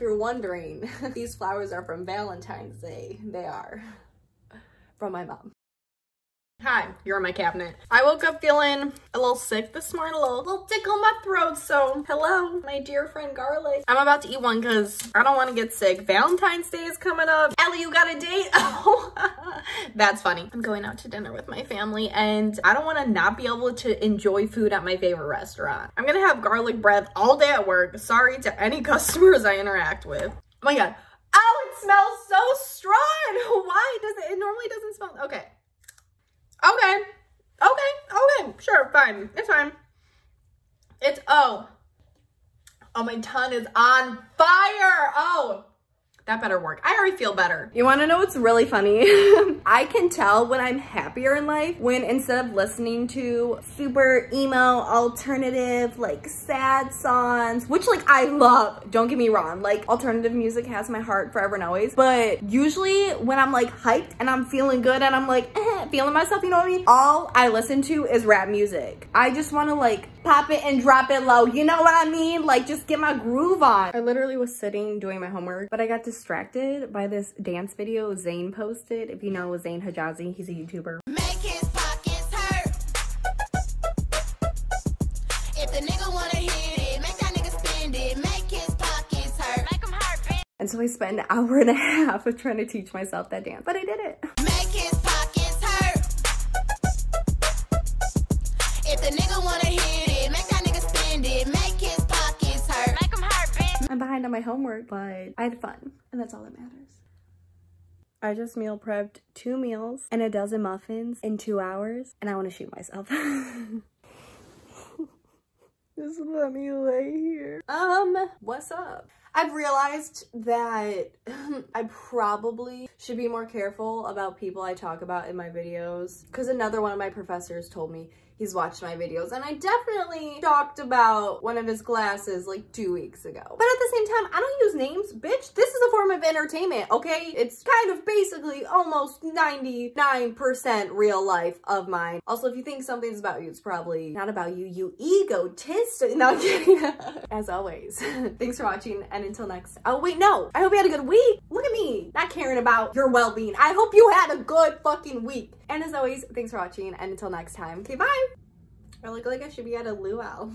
you're wondering, these flowers are from Valentine's Day. They are from my mom. Hi, you're in my cabinet. I woke up feeling a little sick this morning, a little tickle in my throat, so hello, my dear friend Garlic. I'm about to eat one because I don't want to get sick. Valentine's Day is coming up. Allie, you got a date? Oh, that's funny. I'm going out to dinner with my family and I don't want to not be able to enjoy food at my favorite restaurant. I'm gonna have garlic bread all day at work. Sorry to any customers I interact with. Oh my God. Oh, it smells so strong. Why does it normally doesn't smell? Okay. Okay, sure, fine, it's fine. It's, oh, my tongue is on fire, oh. That better work. I already feel better. You wanna know what's really funny? I can tell when I'm happier in life when instead of listening to super emo, alternative, like sad songs, which like I love, don't get me wrong, like alternative music has my heart forever and always, but usually when I'm like hyped and I'm feeling good and I'm like feeling myself, you know what I mean? All I listen to is rap music. I just wanna like pop it and drop it low, you know what I mean? Like just get my groove on. I literally was sitting doing my homework, but I got distracted by this dance video Zayn posted. If you know Zayn Hijazi, he's a YouTuber. Make his pockets hurt. If the nigga wanna hit it, make that nigga spend it. Make his pockets hurt. Make him hurt, bitch. And so I spent an hour and a half of trying to teach myself that dance, but I did it. Make his pockets hurt. If the nigga wanna hit it, make that nigga spend it. Make his pockets hurt. Make him hurt, bitch. I'm behind on my homework, but I had fun. And that's all that matters. I just meal prepped 2 meals and 12 muffins in 2 hours. And I want to shoot myself. Just let me lay here. What's up? I've realized that I probably should be more careful about people I talk about in my videos. Because another one of my professors told me he's watched my videos. And I definitely talked about one of his glasses like 2 weeks ago. But at the same time, I don't use names, bitch. This is a form of entertainment, okay? It's kind of basically almost 99% real life of mine. Also, if you think something's about you, it's probably not about you, you egotistic. No, I'm kidding. As always, thanks for watching and until next. Oh wait, no. I hope you had a good week. Look at me, not caring about your well-being. I hope you had a good fucking week. And as always, thanks for watching and until next time. Okay, bye. I look like I should be at a luau.